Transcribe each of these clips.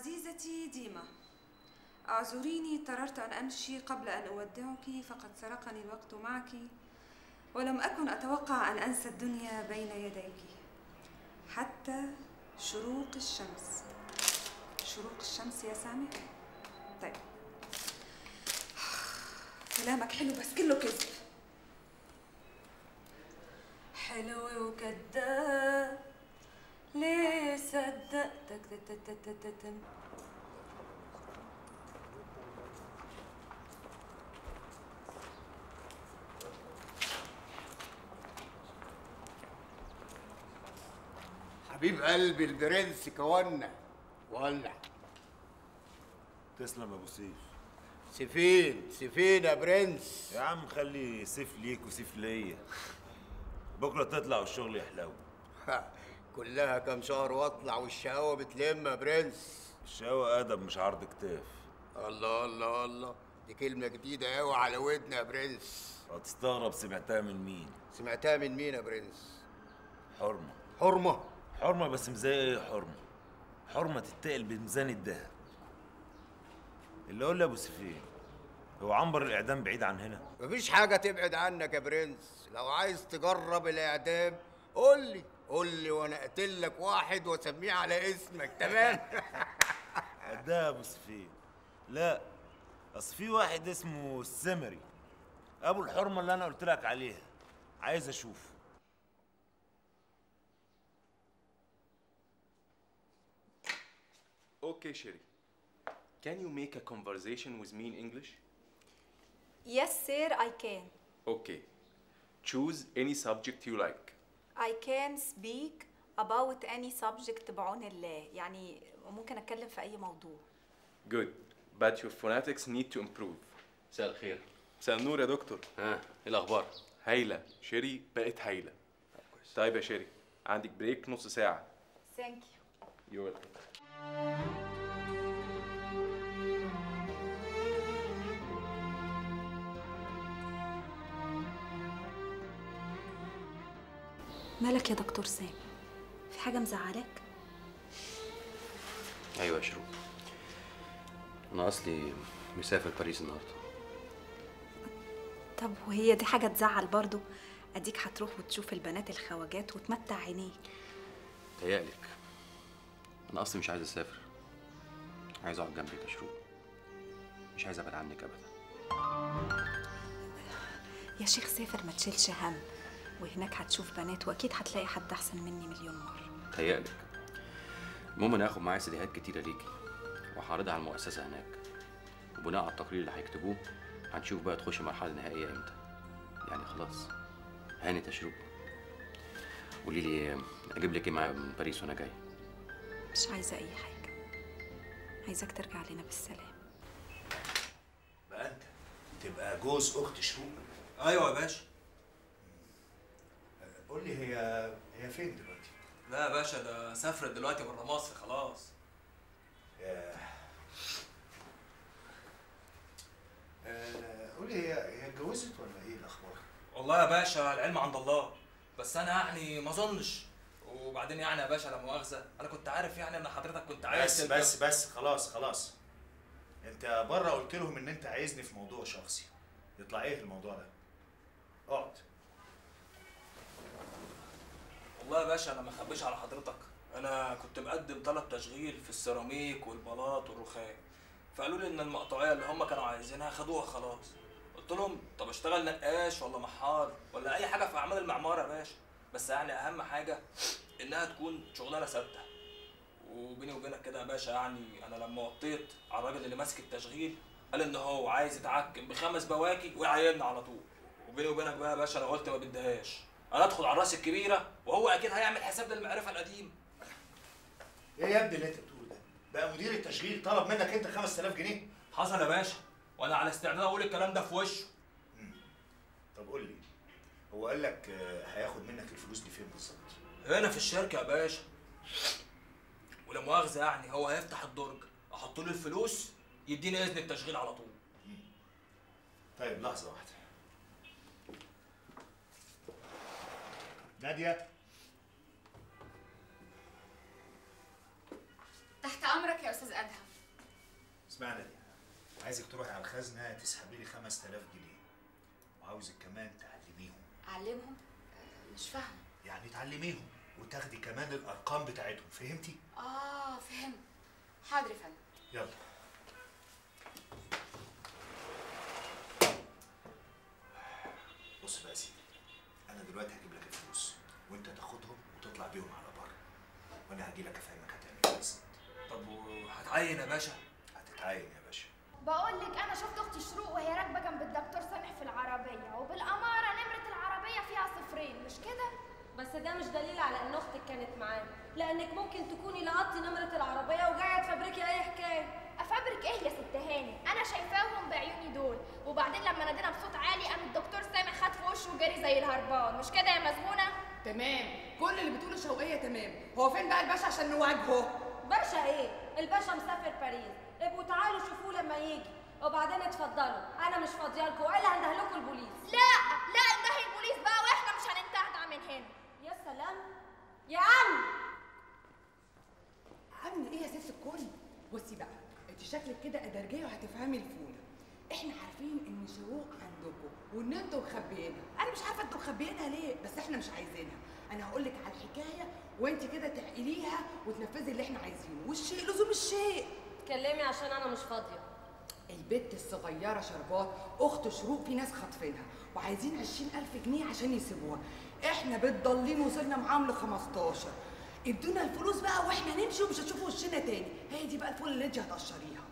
عزيزتي ديما، أعذريني، اضطررت أن أمشي قبل أن أودعك، فقد سرقني الوقت معك، ولم أكن أتوقع أن أنسى الدنيا بين يديك حتى شروق الشمس. شروق الشمس يا سامح؟ طيب كلامك حلو بس كله كذب. حلو وكذاب ليه صدقتك؟ حبيب قلبي البرنس كوانا. ولع. تسلم ابو سيف. سيفين يا برنس. يا عم خلي سيف ليك وسيف ليا. بكره تطلع والشغل يحلو. كلها كم شهر واطلع والشقاوه بتلم يا برنس. الشقاوه ادب مش عرض كتاف. الله الله الله، دي كلمه جديده قوي على ودنا يا برنس. هتستغرب سمعتها من مين؟ سمعتها من مين يا برنس؟ حرمه. حرمه؟ حرمه بس مزايا ايه حرمه؟ حرمه تتقل بميزان الدهب. اللي اقول لابو سيفين، هو عنبر الاعدام بعيد عن هنا؟ مفيش حاجه تبعد عنك يا برنس، لو عايز تجرب الاعدام قول لي وانا اقتل لك واحد واسميه على اسمك، تمام؟ ده ابو سيفين. لا اصل في واحد اسمه السمري ابو الحرمه اللي انا قلت لك عليها، عايز اشوفه. Okay, Shiri. Can you make a conversation with me in English? Yes, sir, I can. Okay. Choose any subject you like. I can speak about any subject بعون الله. يعني ممكن أتكلم في أي موضوع. Good. But your phonetics need to improve. مساء الخير. مساء النور يا دكتور. ها، الأخبار؟ هايلة. شيري بقت هايلة. طيب يا شيري، عندك بريك نص ساعة. Thank you. You're welcome. مالك يا دكتور سامي؟ في حاجة مزعلاك؟ أيوة يا شروق، أنا أصلي مسافر باريس النهاردة. طب وهي دي حاجة تزعل برضو؟ أديك هتروح وتشوف البنات الخواجات وتمتع عينيك. تهيألك، أنا أصلي مش عايز أسافر، عايز أقعد جنبك يا شروق، مش عايز أبعد عنك أبدا. يا شيخ سافر ما تشيلش هم، وهناك هتشوف بنات واكيد هتلاقي حد احسن مني مليون مره. تهيألك. المهم انا هاخد معايا سيديهات كتيره ليكي وهعرضها على المؤسسه هناك، وبناء على التقرير اللي هيكتبوه هنشوف بقى تخش مرحله نهائيه امتى. يعني خلاص هانت يا شروق. قولي لي اجيب لك ايه معايا من باريس وانا جاي؟ مش عايزه اي حاجه، عايزاك ترجع لنا بالسلام. بقى انت تبقى جوز اخت شروق. ايوه يا باشا. قول لي هي فين دلوقتي؟ لا يا باشا، ده سافرت دلوقتي بره مصر خلاص. قول لي هي اتجوزت ولا ايه الاخبار؟ والله يا باشا العلم عند الله، بس انا يعني ما اظنش. وبعدين يعني يا باشا لا مؤاخذه، انا كنت عارف يعني ان حضرتك كنت عايز بس خلاص. انت بره قلت لهم ان انت عايزني في موضوع شخصي، يطلع ايه الموضوع ده؟ اقعد. والله يا باشا انا ما اخبيش على حضرتك، انا كنت مقدم طلب تشغيل في السيراميك والبلاط والرخام، فقالوا لي ان المقطوعيه اللي هم كانوا عايزينها خدوها خلاص. قلت لهم طب اشتغل نقاش ولا محار ولا اي حاجه في اعمال المعمار يا باشا، بس يعني اهم حاجه انها تكون شغلانه ثابته. وبيني وبينك كده يا باشا، يعني انا لما وطيت على الراجل اللي ماسك التشغيل قال ان هو عايز يتعكم بخمس بواكي ويعيننا على طول. وبيني وبينك بقى يا باشا انا قلت ما بدهاش، انا ادخل على الراس الكبيره وهو اكيد هيعمل حساب للمعرفه القديمه. ايه يا ابني اللي انت بتقوله ده؟ بقى مدير التشغيل طلب منك انت 5000 جنيه؟ حصل يا باشا، وانا على استعداد اقول الكلام ده في وشه. طب قول لي، هو قال لك هياخد منك الفلوس دي فين بالظبط؟ هنا في الشركه يا باشا. ولا مؤاخذه يعني هو هيفتح الدرج، احط له الفلوس يديني اذن التشغيل على طول. طيب لحظه واحده. نادية، تحت امرك يا استاذ ادهم. اسمعنا دي، وعايزك تروحي على الخزنه تسحبي لي 5000 جنيه، وعاوزك كمان تعلميهم. اعلمهم؟ مش فاهمه. يعني تعلميهم وتاخدي كمان الارقام بتاعتهم، فهمتي؟ اه فهمت. حاضر يا فندم. يلا. بص بقى يا سيدي، انا دلوقتي هجيب لك الفلوس وانت تاخدهم وتطلع بيهم على بره، وانا هجي لك افهمك هتعمل ايه بالظبط. طب وهتعين يا باشا؟ هتتعين يا باشا. بقول لك انا شفت اختي شروق وهي راكبه جنب الدكتور سامح في العربيه، وبالاماره نمره العربيه فيها 0، مش كده؟ بس ده مش دليل على ان اختك كانت معانا، لانك ممكن تكوني لقطتي نمره العربيه وجايه تفبركي اي حكايه. افبرك ايه يا ست هاني؟ انا شايفاهم بعيوني دول، وبعدين لما نادينا بصوت عالي قام الدكتور سامح خد في وشه وجري زي الهربان، مش كده يا مزمونه؟ تمام، كل اللي بتقوله شوقيه تمام، هو فين بقى الباشا عشان نواجهه؟ باشا ايه؟ الباشا مسافر باريس، ابقوا تعالوا شوفوه لما يجي، وبعدين اتفضلوا، انا مش فاضيه لكم والا هنده لكم البوليس. لا لا، انتهي البوليس بقى واحنا مش هننتهدع من هنا. يا سلام يا عم. عم ايه يا ست الكل؟ بصي بقى، انت شكلك كده ادرجيه وهتفهمي الفونه. احنا عارفين ان شروق عندكم وان انتوا مخبيينها، انا مش عارفه انتوا مخبيينها ليه، بس احنا مش عايزينها. انا هقول لك على الحكايه وانت كده تعقليها وتنفذي اللي احنا عايزينه، والشيء لزوم الشيء. اتكلمي عشان انا مش فاضيه. البت الصغيره شربات اخت شروق في ناس خاطفينها وعايزين 20000 جنيه عشان يسيبوها، احنا بتضلين وصلنا معاهم ل 15. ادونا الفلوس بقى واحنا نمشي ومش هتشوفوا وشنا تاني، هي دي بقى الفول اللي انت هتقشريها.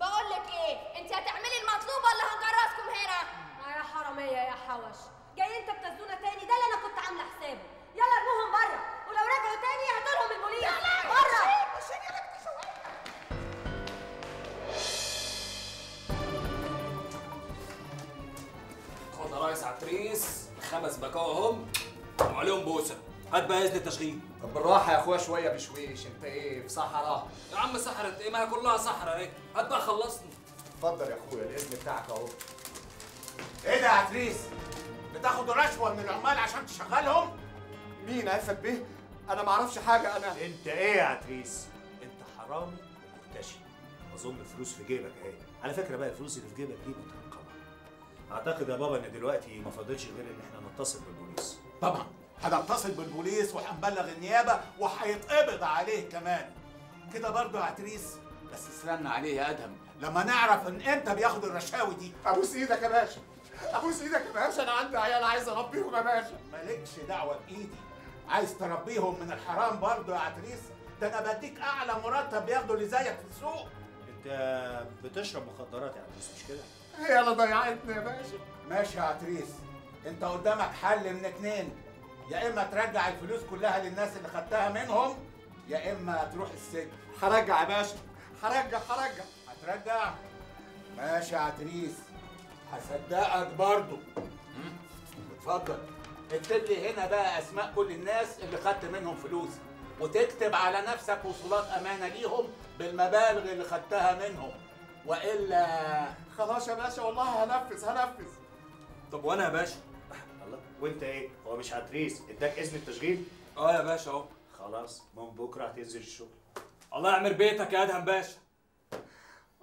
بقول لك ايه، انت هتعملي المطلوب ولا هنجرسكم هنا؟ يا حراميه يا حوش، جاي انت بتزنونا تاني، ده اللي انا كنت عامله حسابه. يلا ارموهم بره، ولو رجعوا تاني هاتوا لهم البوليس. يلا بره. خد رئيس عتريس 5 بكاوة اهم وعليهم بوسه. هات بقى اذن التشغيل. طب بالراحه يا اخويا شويه بشويش، انت ايه في صحراء؟ يا عم صحراء ايه، ما هي كلها صحراء ايه؟ هات بقى خلصني. اتفضل يا اخويا الاذن بتاعك اهو. ايه ده يا عتريس؟ بتاخد رشوه من العمال عشان تشغلهم؟ مين عفك بيه؟ انا ما اعرفش حاجه. انا انت ايه يا عتريس؟ انت حرامي ومرتشي، اظن الفلوس في جيبك اهي. على فكره بقى الفلوس اللي في جيبك دي مترقمه. اعتقد يا بابا ان دلوقتي ما فاضلش غير ان احنا نتصل بالبوليس. طبعا هنتصل بالبوليس وهنبلغ النيابه وهيتقبض عليه كمان. كده برضه يا عتريس، بس استنى عليه يا ادهم لما نعرف ان انت بياخد الرشاوي دي. ابوس ايدك يا باشا، ابوس ايدك يا باشا، انا عندي عيال عايز اربيهم يا باشا. مالكش دعوه بايدي، عايز تربيهم من الحرام برضه يا عتريس؟ ده انا بديك اعلى مرتب بياخده اللي زيك في السوق. انت بتشرب مخدرات يا عتريس مش كده؟ هي اللي ضيعتنا يا باشا. ماشي يا عتريس، انت قدامك حل من 2، يا اما ترجع الفلوس كلها للناس اللي خدتها منهم، يا اما تروح السجن. هرجع يا باشا، هرجع. هترجع؟ ماشي يا عتريس، هصدقك برضه. اتفضل اكتب لي هنا بقى اسماء كل الناس اللي خدت منهم فلوس، وتكتب على نفسك وصولات امانه ليهم بالمبالغ اللي خدتها منهم، والا خلاص يا باشا والله هنفذ. طب وانا يا باشا؟ الله، وانت ايه؟ هو مش عتريس اداك اذن التشغيل؟ اه يا باشا اهو. خلاص من بكره هتنزل الشغل. الله يعمر بيتك يا ادهم باشا.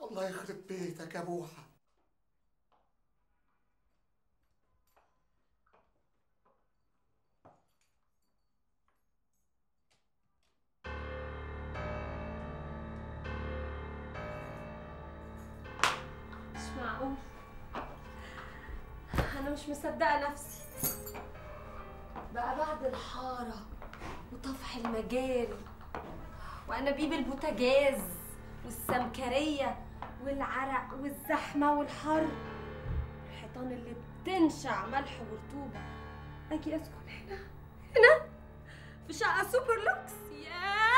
الله يخرب بيتك يا بوحه. مش معقول، انا مش مصدقه نفسي بقى بعد الحاره وطفح المجاري وانابيب البوتاجاز والسمكريه والعرق والزحمه والحر، الحيطان اللي بتنشع ملح ورطوبه، اجي اسكن هنا في شقه سوبر لوكس. ياه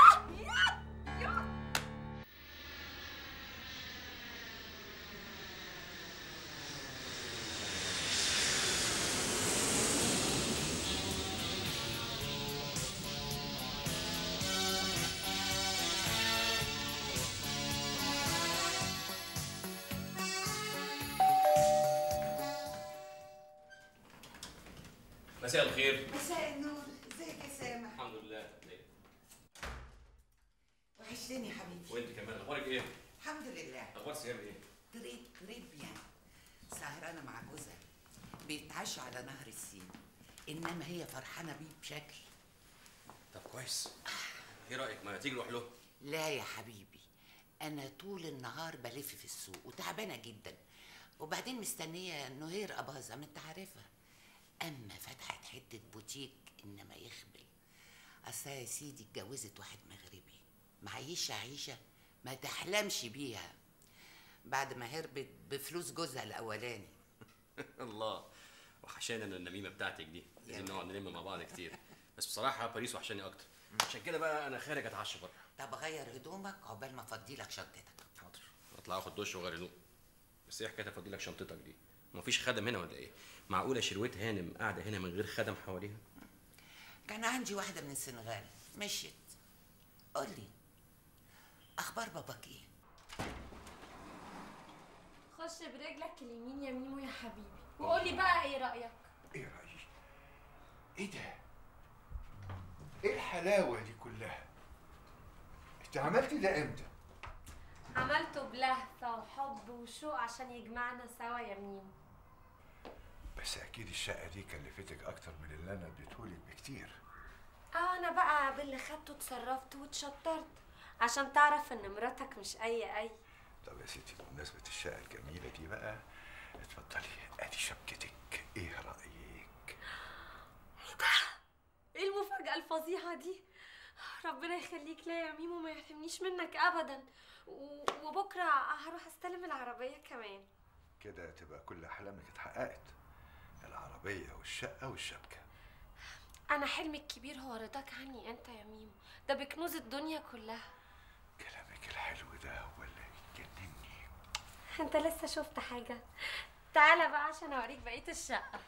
مساء الخير. مساء النور، ازيك يا سامح؟ الحمد لله. ازيك؟ وحشني وحشاني يا حبيبي. وانت كمان اخبارك ايه؟ الحمد لله. اخبار سياب ايه؟ جريب جريب يعني. سهرانه مع جوزها بيتعشى على نهر السين، انما هي فرحانه بيه بشكل. طب كويس. ايه رايك ما تيجي نروح له؟ لا يا حبيبي، انا طول النهار بلف في السوق وتعبانه جدا، وبعدين مستنيه نهير اباظه ما انت عارفها. اما فتحت حته بوتيك انما يخبل. اصل يا سيدي اتجوزت واحد مغربي، معيشه عيشه ما تحلمش بيها بعد ما هربت بفلوس جوزها الاولاني. الله، وحشاني انا النميمه بتاعتك دي، لازم نقعد نلم مع بعض كتير. بس بصراحه باريس وحشاني اكتر، عشان كده بقى انا خارج اتعشى بره. طب غير هدومك عقبال ما افضي لك شنطتك. حاضر، اطلع اخد دش واغير هدوم. بس ايه حكايه افضي لك شنطتك دي؟ مفيش خدم هنا ولا ايه؟ معقوله شرويت هانم قاعده هنا من غير خدم حواليها؟ كان عندي واحده من السنغال مشيت. قول لي اخبار باباك ايه؟ خش برجلك اليمين يا ميمو يا حبيبي، وقول لي بقى ايه رايك؟ ايه رايي؟ ايه ده؟ ايه الحلاوه دي كلها؟ انت عملتي ده امتى؟ عملته بلهفه وحب وشوق عشان يجمعنا سوا يا ميمو. بس اكيد الشقه دي كلفتك اكتر من اللي انا اديتهولك بكتير. انا بقى باللي خدته اتصرفت واتشطرت عشان تعرف ان مراتك مش اي. طب يا ستي، بمناسبه الشقه الجميله دي بقى، اتفضلي ادي شبكتك، ايه رايك؟ ايه المفاجاه الفظيعه دي؟ ربنا يخليك ليا يا ميمو، ما يحرمنيش منك ابدا. وبكره هروح استلم العربيه كمان. كده تبقى كل احلامك اتحققت، العربيه والشقه والشبكه. انا حلمي الكبير هو رضاك عني انت يا ميمو، ده بكنوز الدنيا كلها. كلامك الحلو ده هو اللي يجنني. انت لسه شفت حاجه؟ تعالى بقى عشان اوريك بقيه الشقه.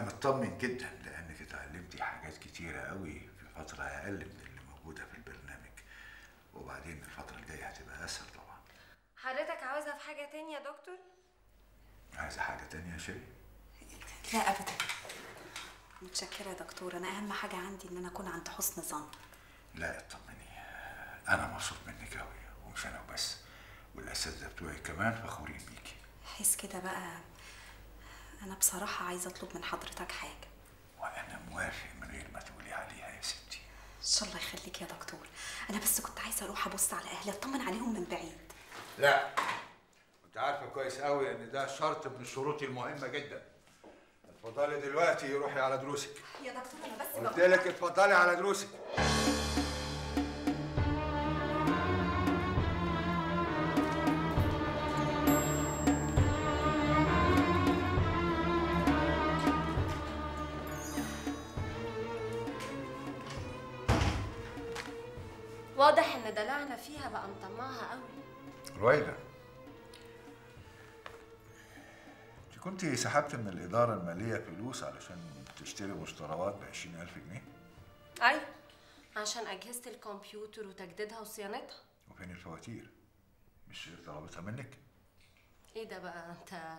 مطمن جدا لانك اتعلمتي حاجات كتيره قوي في فتره اقل من اللي موجوده في البرنامج، وبعدين الفتره الجايه هتبقى اسهل طبعا. حضرتك عاوزها في حاجه تانية يا دكتور؟ عايزه حاجه تانية يا شيري؟ لا ابدا. متشكره يا دكتور، انا اهم حاجه عندي ان انا اكون عند حسن ظن. لا اطمني، انا مبسوط منك قوي، ومش انا وبس، والاساتذه بتوعي كمان فخورين بيكي. حس كده بقى. أنا بصراحة عايزة أطلب من حضرتك حاجة. وأنا موافق من غير ما تقولي عليها يا ستي. إن شاء الله يخليك يا دكتور، أنا بس كنت عايزة أروح أبص على أهلي أطمن عليهم من بعيد. لا، أنت عارفة كويس قوي إن ده شرط من شروطي المهمة جدا. اتفضلي دلوقتي روحي على دروسك. يا دكتور أنا بس قلت لك اتفضلي على دروسك. واضح ان دلعنا فيها بقى مطمعها قوي. رويدة، انت كنت سحبت من الاداره الماليه فلوس علشان تشتري مشتريات ب 20,000 جنيه؟ ايوه، عشان اجهزه الكمبيوتر وتجديدها وصيانتها. وفين الفواتير؟ مش طلبتها منك؟ ايه ده بقى، انت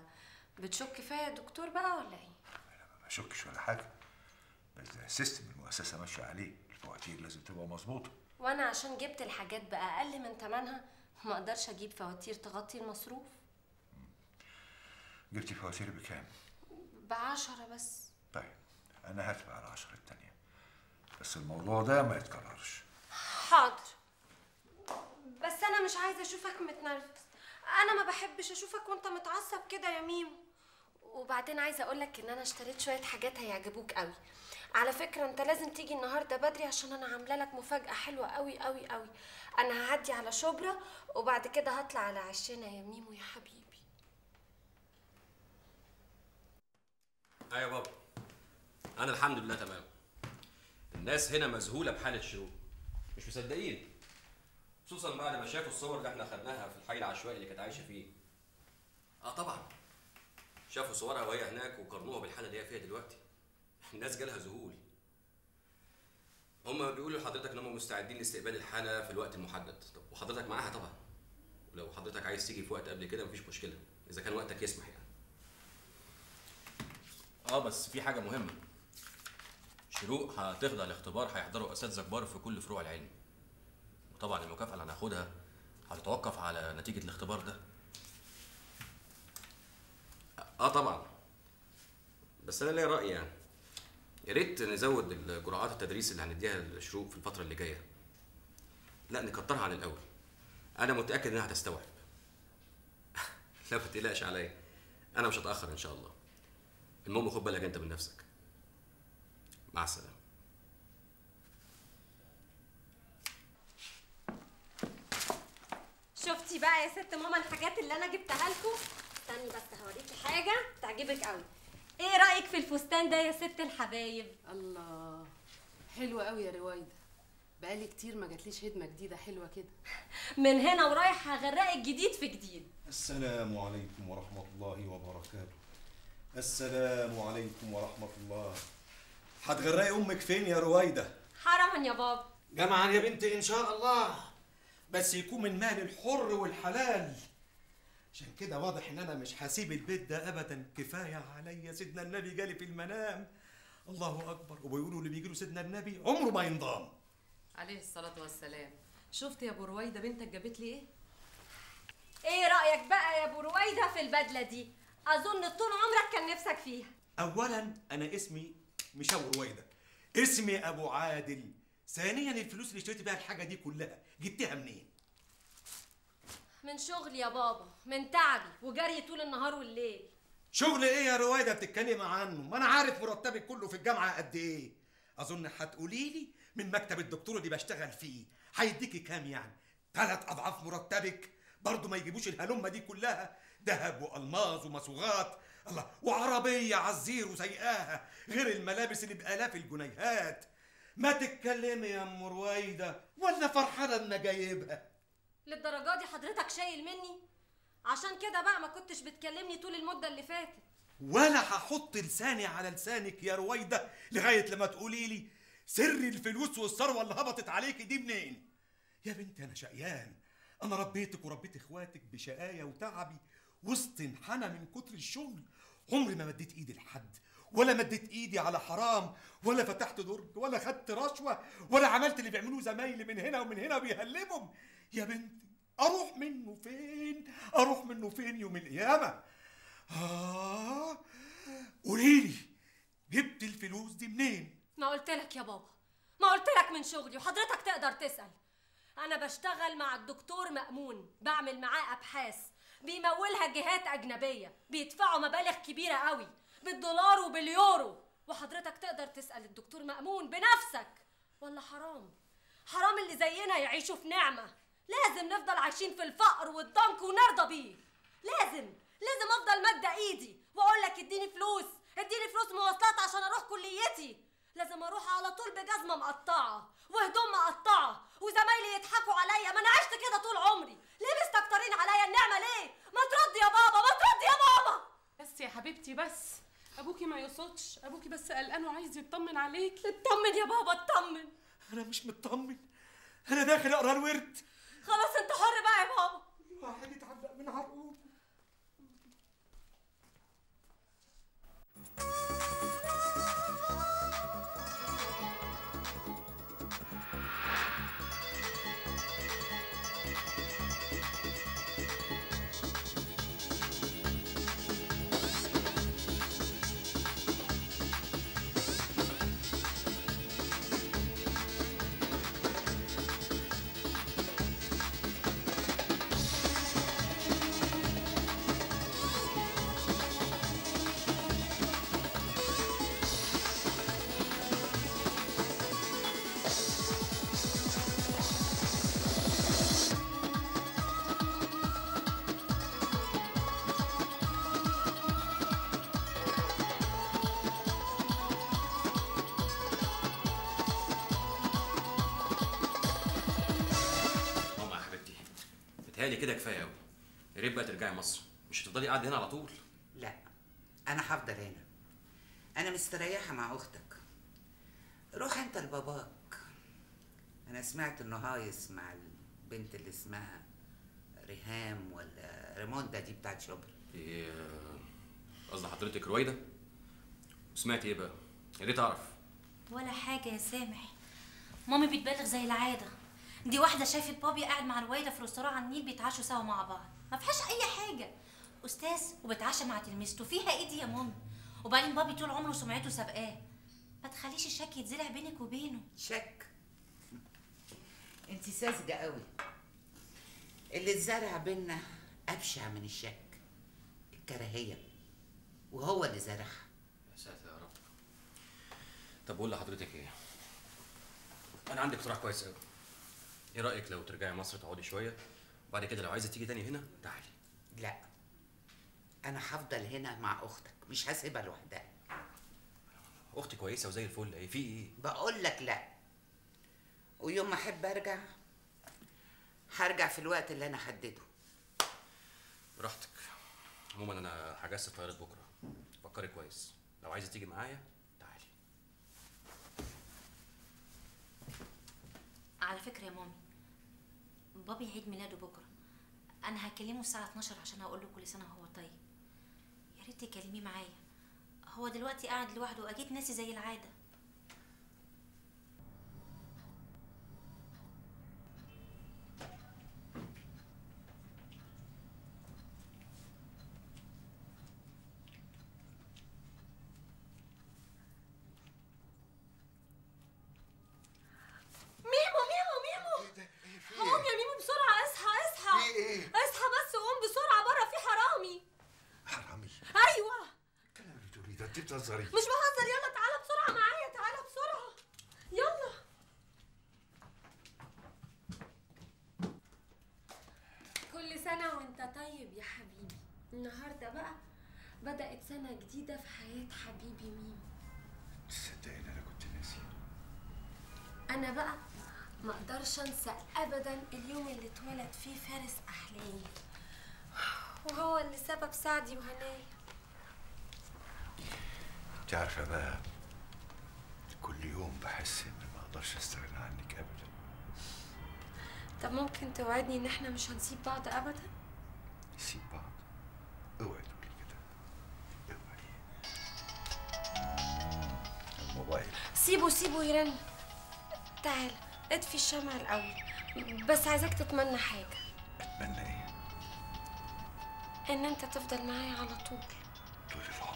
بتشك فيا يا دكتور بقى ولا ايه؟ انا ما بشكش ولا حاجه، بس ده السيستم المؤسسه ماشيه عليه، الفواتير لازم تبقى مظبوطه. وانا عشان جبت الحاجات باقل من ثمنها ما اقدرش اجيب فواتير تغطي المصروف. جبتي فواتير بكام؟ ب10 بس. طيب انا هدفع ال10 التانية، بس الموضوع ده ما يتكررش. حاضر، بس انا مش عايزه اشوفك متنرفز، انا ما بحبش اشوفك وانت متعصب كده يا ميمو، وبعدين عايزه اقول لك ان انا اشتريت شويه حاجات هيعجبوك قوي. على فكره انت لازم تيجي النهارده بدري عشان انا عامله لك مفاجاه حلوه قوي قوي قوي. انا هعدي على شبرا وبعد كده هطلع على عشنا يا ميمو يا حبيبي. ايوه يا بابا، انا الحمد لله تمام. الناس هنا مذهوله بحاله شروق، مش مصدقين، خصوصا بعد ما شافوا الصور اللي احنا خدناها في الحي العشوائي اللي كانت عايشه فيه. اه طبعا شافوا صورها وهي هناك وقارنوها بالحاله اللي هي فيها دلوقتي. الناس جالها ذهول. هم بيقولوا لحضرتك ان هم مستعدين لاستقبال الحاله في الوقت المحدد، طب وحضرتك معاها طبعا. ولو حضرتك عايز تيجي في وقت قبل كده مفيش مشكله، اذا كان وقتك يسمح يعني. اه بس في حاجه مهمه. شروق هتخضع لاختبار هيحضره اساتذه كبار في كل فروع العلم. وطبعا المكافاه اللي هناخدها هتتوقف على نتيجه الاختبار ده. اه طبعا. بس انا ليا راي يعني. يا ريت نزود الجرعات التدريس اللي هنديها لشروق في الفتره اللي جايه. لا نكترها عن الاول. انا متاكد انها هتستوعب. لا ما تقلقش عليا. انا مش هتاخر ان شاء الله. المهم خد بالك انت من نفسك. مع السلامه. شفتي بقى يا ست ماما الحاجات اللي انا جبتها لكم؟ استني بس هوريكي حاجه تعجبك قوي. ايه رايك في الفستان ده يا ست الحبايب؟ الله حلوه قوي يا رويدة، بقالي كتير ما جاتليش هدمه جديده حلوه كده. من هنا ورايح هغرقك جديد في جديد. السلام عليكم ورحمه الله وبركاته. السلام عليكم ورحمه الله. هتغرقي امك فين يا رويدة؟ حرما يا بابا. جامعا يا بنتي ان شاء الله، بس يكون من مال الحر والحلال. عشان كده واضح ان انا مش هسيب البيت ده ابدا. كفايه عليا سيدنا النبي جالي في المنام. الله اكبر. وبيقولوا اللي بيجي له سيدنا النبي عمره ما ينضام. عليه الصلاه والسلام. شفت يا ابو رويدة بنتك جابت لي ايه؟ ايه رايك بقى يا ابو رويدة في البدله دي؟ اظن طول عمرك كان نفسك فيها. اولا انا اسمي مش ابو رويدة، اسمي ابو عادل. ثانيا الفلوس اللي اشتريت بيها الحاجه دي كلها جبتها منين؟ من شغلي يا بابا، من تعبي وجري طول النهار والليل. شغل ايه يا رويدة بتتكلمي عنه؟ ما انا عارف مرتبك كله في الجامعه قد ايه. اظن هتقولي لي من مكتب الدكتور اللي بشتغل فيه هيديكي كام يعني؟ 3 اضعاف مرتبك. برضه ما يجيبوش الهلمه دي كلها، ذهب والماظ ومصوغات، الله، وعربيه عزير وسيقاها، غير الملابس اللي بالاف الجنيهات. ما تتكلمي يا ام رويدة، ولا فرحانه ان جايبها؟ للدرجه دي حضرتك شايل مني؟ عشان كده بقى ما كنتش بتكلمني طول المده اللي فاتت. ولا هحط لساني على لسانك يا رويدة لغايه لما تقولي لي سر الفلوس والثروه اللي هبطت عليكي دي منين. يا بنتي انا شقيان، انا ربيتك وربيت اخواتك بشقايا وتعبي وسط انحنى من كتر الشغل. عمري ما مديت ايدي لحد، ولا مديت ايدي على حرام، ولا فتحت درج، ولا خدت رشوه، ولا عملت اللي بيعملوه زمايلي من هنا ومن هنا وبيهلبهم. يا بنتي اروح منه فين؟ اروح منه فين يوم القيامه؟ قولي لي جبت الفلوس دي منين؟ ما قلت لك يا بابا، ما قلت لك من شغلي، وحضرتك تقدر تسال. انا بشتغل مع الدكتور مأمون، بعمل معاه ابحاث بيمولها جهات اجنبيه، بيدفعوا مبالغ كبيره قوي بالدولار وباليورو، وحضرتك تقدر تسال الدكتور مأمون بنفسك. ولا حرام، حرام اللي زينا يعيشوا في نعمه. لازم نفضل عايشين في الفقر والضنك ونرضى بيه. لازم افضل مادة ايدي واقول لك اديني فلوس، اديني فلوس مواصلات عشان اروح كليتي. لازم اروح على طول بجزمه مقطعه وهدوم مقطعه وزمايلي يضحكوا عليا. ما انا عشت كده طول عمري، ليه مستكترين عليا النعمه؟ ليه؟ ما تردي يا بابا، ما تردي يا بابا. بس يا حبيبتي بس، ابوكي ما يقصدش، ابوكي بس قلقان وعايز يطمن عليكي. اطمن يا بابا اطمن. انا مش مطمن، انا داخل اقرا الورد. خلاص انت حر بقى يا بابا. الواحد يتعلق من عرقوب. بتهيألي كده كفايه قوي. يا ريت بقى ترجعي مصر، مش هتفضلي قاعده هنا على طول. لا انا هفضل هنا، انا مستريحه مع اختك. روح انت لباباك، انا سمعت انه هايص مع البنت اللي اسمها ريهام ولا ريموندا دي بتاعت شبر. ايه قصد حضرتك رويدة؟ سمعت ايه بقى؟ يا ريت اعرف. ولا حاجه يا سامح، مامي بتبالغ زي العاده. دي واحده شافت بابي قاعد مع رويدة في رستوران على النيل بيتعشوا سوا مع بعض، ما فيهاش اي حاجه، استاذ وبيتعشى مع تلميذته، فيها ايه دي يا مامي؟ وبعدين بابي طول عمره سمعته سابقاه. ما تخليش الشك يتزرع بينك وبينه. شك؟ انت ساذجه قوي، اللي اتزرع بينا ابشع من الشك، الكراهيه، وهو اللي زرعها. يا ساتر يا رب. طب بقول لحضرتك ايه، انا عندي اقتراح كويس قوي. ايه رايك لو ترجعي مصر تقعدي شويه وبعد كده لو عايزه تيجي تاني هنا تعالي؟ لا انا هفضل هنا مع اختك، مش هسيبها لوحدها. اختي كويسه وزي الفل، ايه في ايه؟ بقول لك لا، ويوم ما احب ارجع هرجع في الوقت اللي انا حدده. براحتك. عموما انا حجزت طياره بكره، فكري كويس، لو عايزه تيجي معايا تعالي. على فكره يا مامي، بابي عيد ميلاده بكره، انا هكلمه الساعه 12 عشان اقول له كل سنه وهو طيب. يا ريت تكلميه معايا، هو دلوقتي قاعد لوحده واكيد ناسي زي العاده. مش بهزر، يلا تعالى بسرعة معايا، تعالى بسرعة يلا. كل سنة وانت طيب يا حبيبي. النهاردة بقى بدأت سنة جديدة في حياة حبيبي ميمو. تصدقيني أنا كنت ناسيه. أنا بقى ما أقدرش أنسى أبدا اليوم اللي اتولد فيه فارس أحلامي، وهو اللي سبب سعدي وهنايا. انت عارفه بقى، كل يوم بحس اني ما اقدرش استغنى عنك ابدا. طب ممكن توعدني ان احنا مش هنسيب بعض ابدا؟ نسيب بعض؟ اوعي تقولي كده، اوعي. الموبايل سيبه سيبه يرن. تعال اطفي الشمعة الاول، بس عايزاك تتمنى حاجه. اتمنى ايه؟ ان انت تفضل معايا على طول، طول العمر.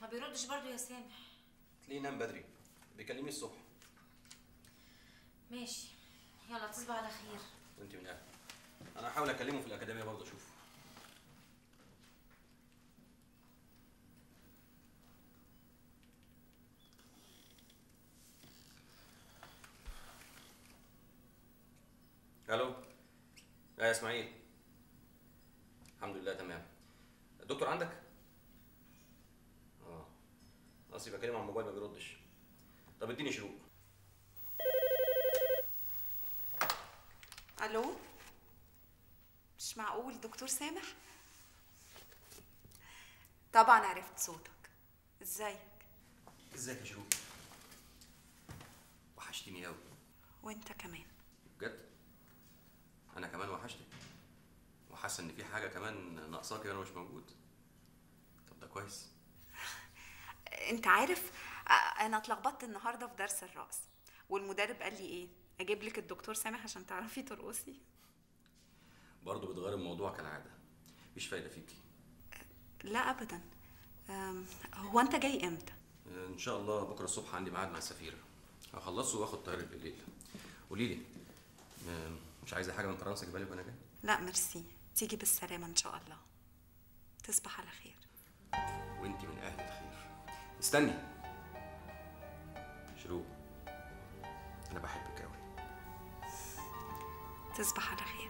ما بيردش برضو يا سامح. تلاقيه نام بدري، بيكلمني الصبح. ماشي يلا، تصبح على خير. وانت من اهلي. انا هحاول اكلمه في الاكاديميه برضو اشوفه. الو. يا اسماعيل. الحمد لله تمام. الدكتور عندك؟ اه. اصل بكلمه على الموبايل ما بيردش. طب اديني شروق. الو؟ مش معقول، دكتور سامح؟ طبعا عرفت صوتك. ازيك؟ ازيك يا شروق؟ وحشتني قوي. وانت كمان. بجد؟ انا كمان وحشتك. حاسه ان في حاجه كمان ناقصاكي وانا مش موجود. طب ده كويس. انت عارف انا اتلخبطت النهارده في درس الرقص، والمدرب قال لي ايه، اجيب لك الدكتور سامح عشان تعرفي ترقصي. برضه بتغير الموضوع كالعاده، مفيش فايده فيكي. لا ابدا. هو انت جاي امتى؟ ان شاء الله بكره الصبح عندي ميعاد مع السفيره، هخلصه واخد طياره بالليل. قولي لي، مش عايزه حاجه من كرامتك بالك وانا جاي؟ لا ميرسي، تيجي بالسلامة إن شاء الله. تصبح على خير. وإنتي من أهل الخير. استني شروق، أنا بحبك أوي. تصبح على خير.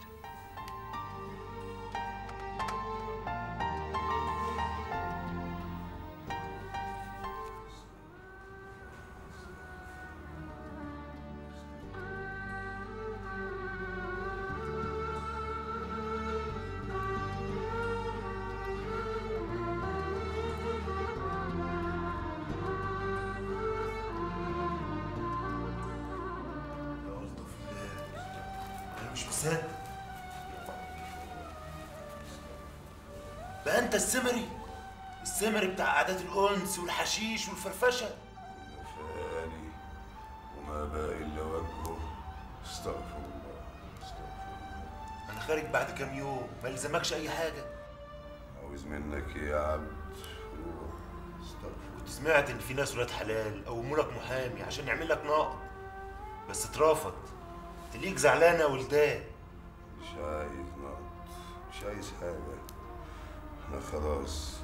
نفسها. بقى انت السمري بتاع قعدات الانس والحشيش والفرفشه. نفاني وما باقي الا وجهه، استغفر الله استغفر الله. انا خارج بعد كام يوم، ما لزمكش اي حاجه. عاوز منك ايه يا عبد؟ روح استغفر. كنت سمعت ان في ناس ولاد حلال قوموا لك محامي عشان يعمل لك نقض، بس اترفض. تليك زعلانه ولدان. مش عايز نقض، مش عايز حاجه. انا خلاص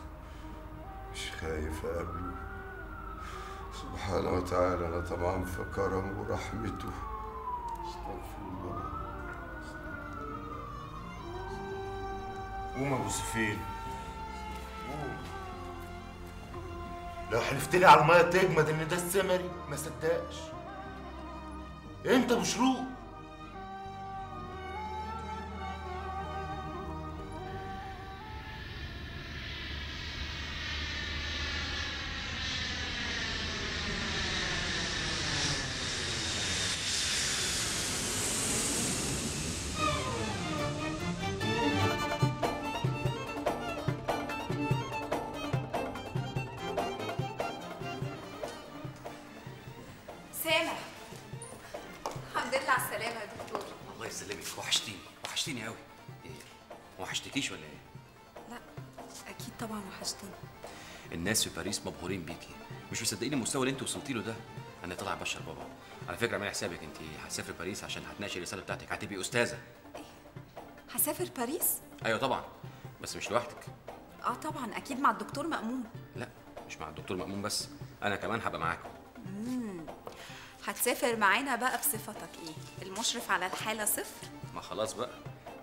مش خايف اقابله، سبحانه وتعالى انا طمعان في كرمه ورحمته. استغفر الله. قوم يا ابو سيفين، قوم. لو حلفت لي على الميه تجمد ان ده السمري ما صدقش. انت ابو شروق. الناس في باريس مبهورين بيكي، مش مصدقين المستوى اللي انت وصلتي له ده. انا طالع بشر بابا. على فكره اعملي حسابك انت هتسافري باريس عشان هتناقشي الرساله بتاعتك، هتبقي استاذه. ايه؟ هسافر باريس؟ ايوه طبعا، بس مش لوحدك. اه طبعا اكيد مع الدكتور مأمون. لا مش مع الدكتور مأمون بس، انا كمان هبقى معاكم. هتسافر معانا بقى بصفتك ايه؟ المشرف على الحاله صفر؟ ما خلاص بقى،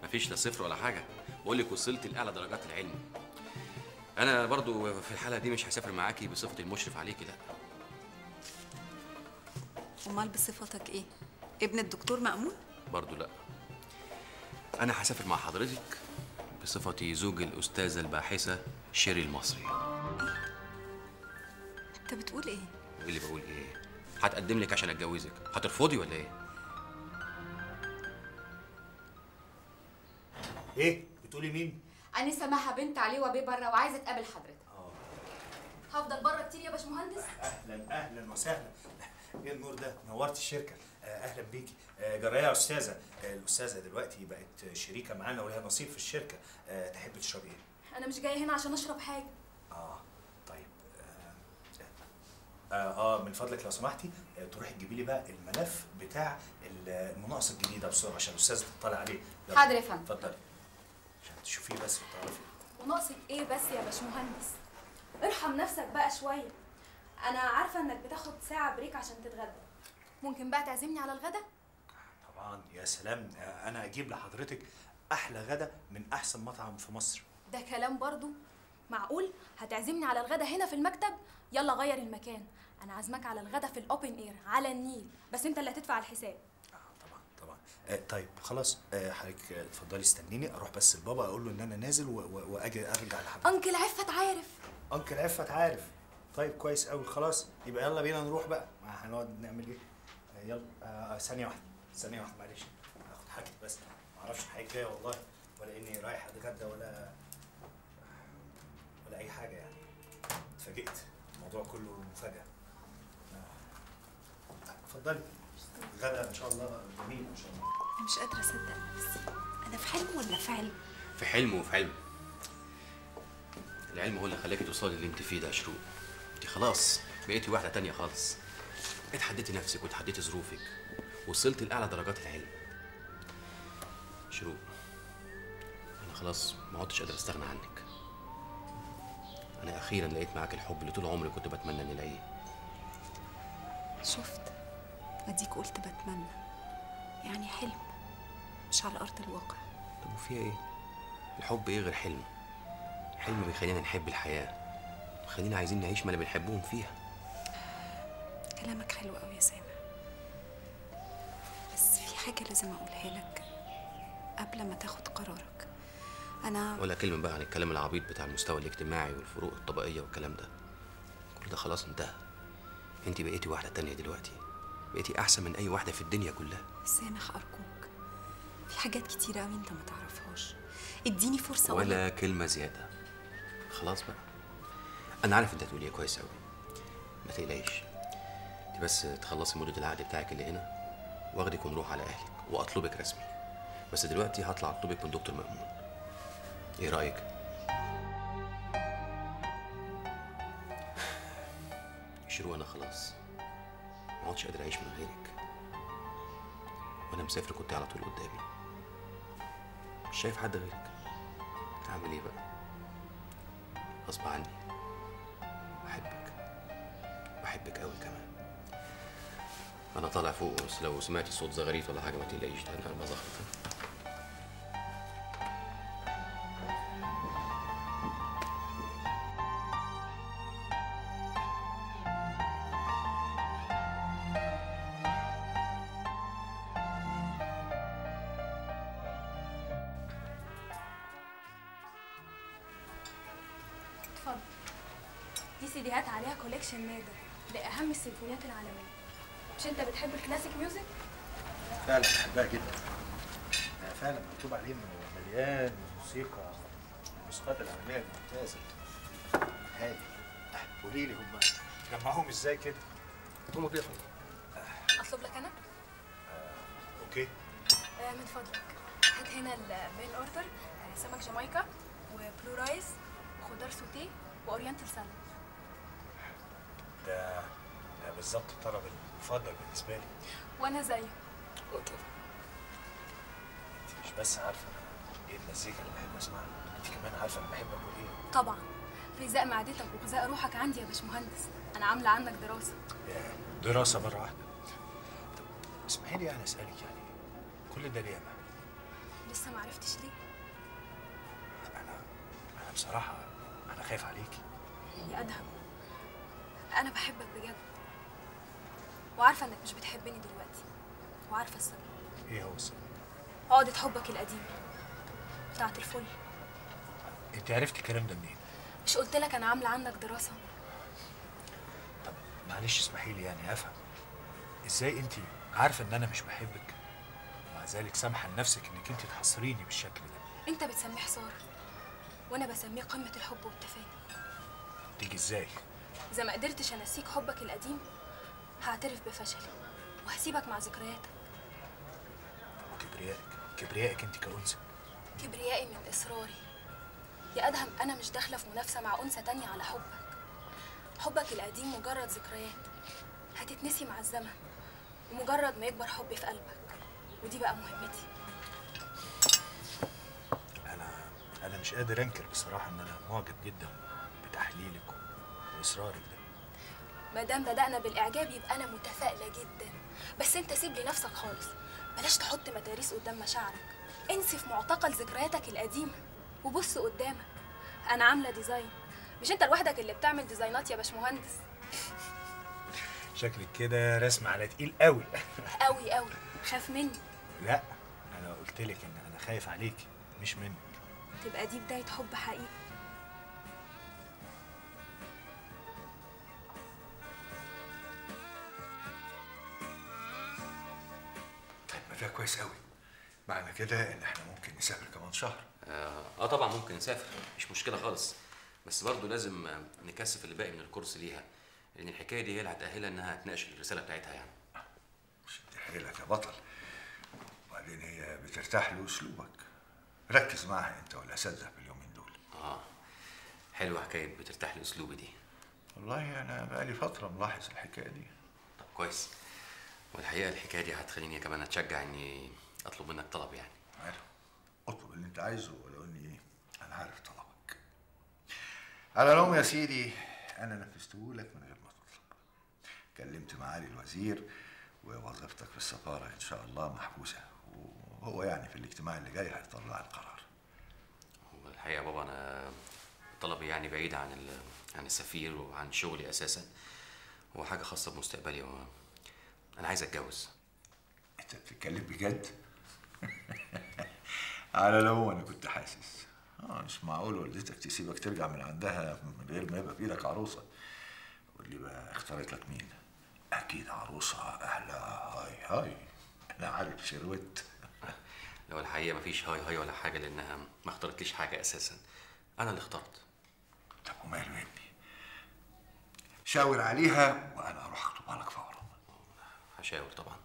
مفيش لا صفر ولا حاجه، بقول لك وصلت لاعلى درجات العلم. أنا برضو في الحالة دي مش هسافر معاكي بصفة المشرف عليكي، لأ. أمال بصفتك إيه؟ ابن الدكتور مأمون؟ برضو لأ. أنا هسافر مع حضرتك بصفتي زوج الأستاذة الباحثة شيري المصري. إيه؟ أنت بتقول إيه؟ إيه اللي بقول إيه؟ هتقدم لك عشان أتجوزك، هترفضي ولا إيه؟ إيه؟ بتقولي مين؟ أنسة مها بنت علي وبيه بره وعايزة أتقابل حضرتك. هفضل بره كتير يا باشمهندس؟ أهلا أهلا وسهلا. إيه النور ده؟ نورت الشركة. أهلا بيكي. جراية يا أستاذة. الأستاذة دلوقتي بقت شريكة معانا ولها نصيب في الشركة. تحب تشرب إيه؟ أنا مش جاية هنا عشان أشرب حاجة. طيب. من فضلك لو سمحتي تروحي تجيبي لي بقى الملف بتاع المناقصة الجديدة بسرعة عشان الأستاذة تطلع عليه. حاضر يا فندم. اتفضلي. عشان تشوفيه بس وتعرفي. وناقصك ايه بس يا باشمهندس؟ ارحم نفسك بقى شويه. انا عارفه انك بتاخد ساعه بريك عشان تتغدى. ممكن بقى تعزمني على الغدا؟ طبعا يا سلام، انا اجيب لحضرتك احلى غدا من احسن مطعم في مصر. ده كلام برضو؟ معقول هتعزمني على الغدا هنا في المكتب؟ يلا غير المكان، انا عازمك على الغدا في الاوبن اير على النيل، بس انت اللي هتدفع الحساب. طيب خلاص، حضرتك اتفضلي استنيني اروح بس لبابا اقول له ان انا نازل واجي ارجع لحضرتك. انكل عفت عارف. انكل عفت عارف. طيب كويس قوي، خلاص يبقى يلا بينا نروح بقى. هنقعد نعمل ايه؟ يلا. ثانية واحدة معلش، هاخد حاجتي بس. ما اعرفش الحاجة جاية والله، ولا اني رايح اتغدى ولا اي حاجة يعني. اتفاجئت، الموضوع كله مفاجأة. اتفضلي. غدا ان شاء الله جميل ان شاء الله. انا مش قادره اصدق نفسي، انا في حلم ولا في علم؟ في حلم وفي علم. العلم هو اللي خلاكي توصلي اللي انت فيه ده يا شروق. انت خلاص بقيتي واحده تانية خالص، اتحديتي نفسك وتحديتي ظروفك، وصلت لاعلى درجات العلم. شروق انا خلاص ما عدتش قادر استغنى عنك. انا اخيرا لقيت معاك الحب اللي طول عمري كنت بتمنى اني الاقيه. شفت؟ اديك قلت بتمنى، يعني حلم مش على ارض الواقع. طب وفيها ايه؟ الحب ايه غير حلم؟ حلم بيخلينا نحب الحياه، بيخلينا عايزين نعيش ما اللي بنحبهم فيها. كلامك حلو قوي يا سامح، بس في حاجه لازم اقولها لك قبل ما تاخد قرارك. انا ولا كلمه بقى عن الكلام العبيط بتاع المستوى الاجتماعي والفروق الطبقيه والكلام ده، كل ده خلاص انتهى. انت بقيتي واحده تانية دلوقتي، بقيتي أحسن من أي واحدة في الدنيا كلها. سامح أرجوك، في حاجات كتير قوي انت ما تعرفهاش، اديني فرصه. ولا كلمه زياده، خلاص بقى انا عارف انت هتقوليها كويس قوي، ما تقلقيش انت بس تخلصي مده العقد بتاعك اللي هنا واخدك ونروح على اهلك واطلبك رسمي، بس دلوقتي هطلع اطلبك من دكتور مأمون، ايه رايك؟ شروق انا خلاص ما عدتش قادر اعيش من غيرك، وانا مسافر كنت على طول قدامي، مش شايف حد غيرك، هعمل ايه بقى؟ غصب عني، بحبك بحبك قوي كمان. انا طالع فوق، بس لو سمعتي صوت زغاريت ولا حاجه ما تقلقيش، ده انا بزغرط. نادر لأهم السيمفونيات العالمية. مش أنت بتحب الكلاسيك ميوزك؟ فعلا بحبها جدا. فعلا مكتوب عليه إنه مليان موسيقى، الموسيقات العالمية الممتازة. هادي. قولي لي هم جمعهم إزاي كده؟ هم بياخدوا. أطلب لك أنا؟ أوكي. من فضلك هات هنا المين أوردر، سمك جامايكا وبلو رايس وخضار سوتيه وأورينتال سالاد. ده بالظبط الطلب المفضل بالنسبه لي. وانا زيه. اوكي. انت مش بس عارفه ايه المزيكا اللي بحب اسمعها، انت كمان عارفه انا بحب اكل ايه. طبعا. غذاء معدتك وغذاء روحك عندي يا باشمهندس، انا عامله عنك دراسه. دراسه مره واحده؟ طب اسمحي لي يعني اسالك، يعني كل ده ليه يا مها؟ لسه ما عرفتش ليه؟ انا بصراحه انا خايف عليكي. يا ادهم أنا بحبك بجد، وعارفة إنك مش بتحبني دلوقتي، وعارفة السبب. إيه هو السبب؟ عقدة حبك القديمة بتاعة الفل. أنت عرفتي الكلام ده منين؟ مش قلت لك أنا عاملة عندك دراسة؟ طب معلش اسمحي لي يعني أفهم، إزاي أنت عارفة إن أنا مش بحبك ومع ذلك سامحة لنفسك إنك أنت تحصريني بالشكل ده؟ أنت بتسميه حصار وأنا بسميه قمة الحب والتفاني. تيجي إزاي؟ إذا ما قدرتش أنسيك حبك القديم هعترف بفشلي وهسيبك مع ذكرياتك. كبريائك أنت كأنثى. كبريائي من إصراري. يا أدهم أنا مش داخلة في منافسة مع أنثى تانية على حبك. حبك القديم مجرد ذكريات هتتنسي مع الزمن ومجرد ما يكبر حبي في قلبك، ودي بقى مهمتي. أنا مش قادر أنكر بصراحة إن أنا معجب جدا بتحليلك اصرارك ده. ما دام بدأنا بالإعجاب يبقى أنا متفائلة جدا، بس أنت سيب لي نفسك خالص، بلاش تحط مدارس قدام مشاعرك، انسي في معتقل ذكرياتك القديمة وبص قدامك. أنا عاملة ديزاين، مش أنت لوحدك اللي بتعمل ديزاينات يا باشمهندس. شكلك كده رسم على تقيل قوي. قوي قوي، خاف مني؟ لا، أنا قلت لك إن أنا خايف عليكي مش منك. تبقى دي بداية حب حقيقي. ده كويس قوي، معنى كده ان احنا ممكن نسافر كمان شهر. طبعا ممكن نسافر، مش مشكله خالص، بس برضه لازم نكثف اللي باقي من الكورس ليها، لان الحكايه دي هي اللي هتاهلها انها تناقش الرساله بتاعتها. يعني مش هتحرلك يا بطل، وبعدين هي بترتاح لاسلوبك، ركز معها انت ولا اساتذه في اليومين دول. حلوه حكايه بترتاح لاسلوبي دي، والله انا بقالي فتره ملاحظ الحكايه دي. طب كويس، والحقيقه الحكايه دي هتخليني كمان اتشجع اني اطلب منك طلب. يعني عارف اطلب اللي انت عايزه، ولو اني انا عارف طلبك. على العموم يا سيدي انا نفذته لك من غير ما تطلب، كلمت معالي الوزير ووظيفتك في السفاره ان شاء الله محبوسه، وهو يعني في الاجتماع اللي جاي هيطلع القرار. هو الحقيقه بابا انا طلبي يعني بعيد عن السفير وعن شغلي اساسا، هو حاجه خاصه بمستقبلي، أنا عايز أتجوز. أنت بتتكلم بجد؟ على العموم أنا كنت حاسس، مش معقول والدتك تسيبك ترجع من عندها من غير ما يبقى في إيدك عروسة. قول لي بقى اختارت لك مين؟ أكيد عروسة أهلا هاي هاي، أنا عارف شروت. لو الحقيقه مفيش هاي هاي ولا حاجه، لانها ما اخترتليش حاجه اساسا، انا اللي اخترت. طب وماله يا ابني؟ شاور عليها وانا اروح اخطبها لك فورا. هشاور طبعا.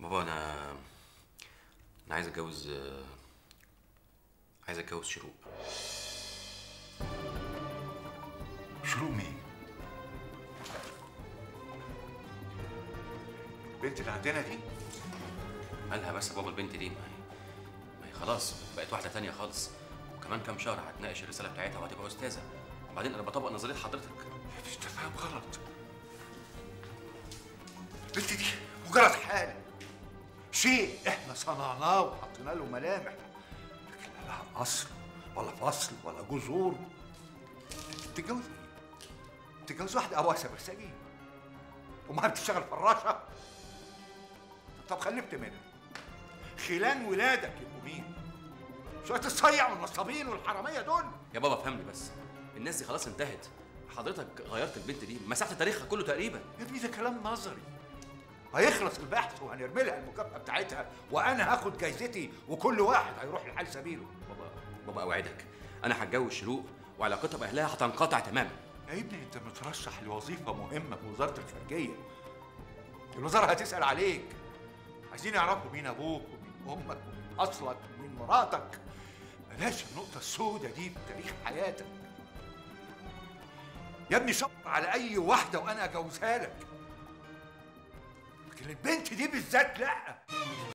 بابا انا عايز اتجوز شروق. شروق مين؟ البنت اللي عندنا دي؟ مالها بس بابا البنت دي؟ ما هي خلاص بقت واحده تانية خالص، وكمان كام شهر هتناقش الرساله بتاعتها وهتبقى استاذه، وبعدين انا بطبق نظريه حضرتك. انت فاهم غلط. البنت دي مجرد حاله، شيء احنا صنعناه وحطينا له ملامح، لكن لا لها اصل ولا فصل ولا جذور. تتجوز ايه؟ تتجوز واحده قواسه برسجيه ومعاها بتشتغل فراشه. طب خلفت منها خلان ولادك يبقوا مين؟ شويه الصيع والنصابين والحراميه دول. يا بابا فهمني بس، الناس دي خلاص انتهت، حضرتك غيرت البنت دي، مسحت تاريخها كله تقريبا. يا ابني ده كلام نظري، هيخلص البحث وهنرمي لها المكافاه بتاعتها وانا هاخد جايزتي وكل واحد هيروح لحال سبيله. بابا اوعدك انا هتجوز شروق وعلاقتها باهلها هتنقطع تماما. يا ابني انت مترشح لوظيفه مهمه في وزاره الخارجيه، الوزاره هتسال عليك، عايزين يعرفوا مين ابوك ومين امك ومين اصلك ومين مراتك. بلاش النقطه السوداء دي في تاريخ حياتك يا ابني. شبر على اي واحده وانا اجوزها لك، لكن البنت دي بالذات لا.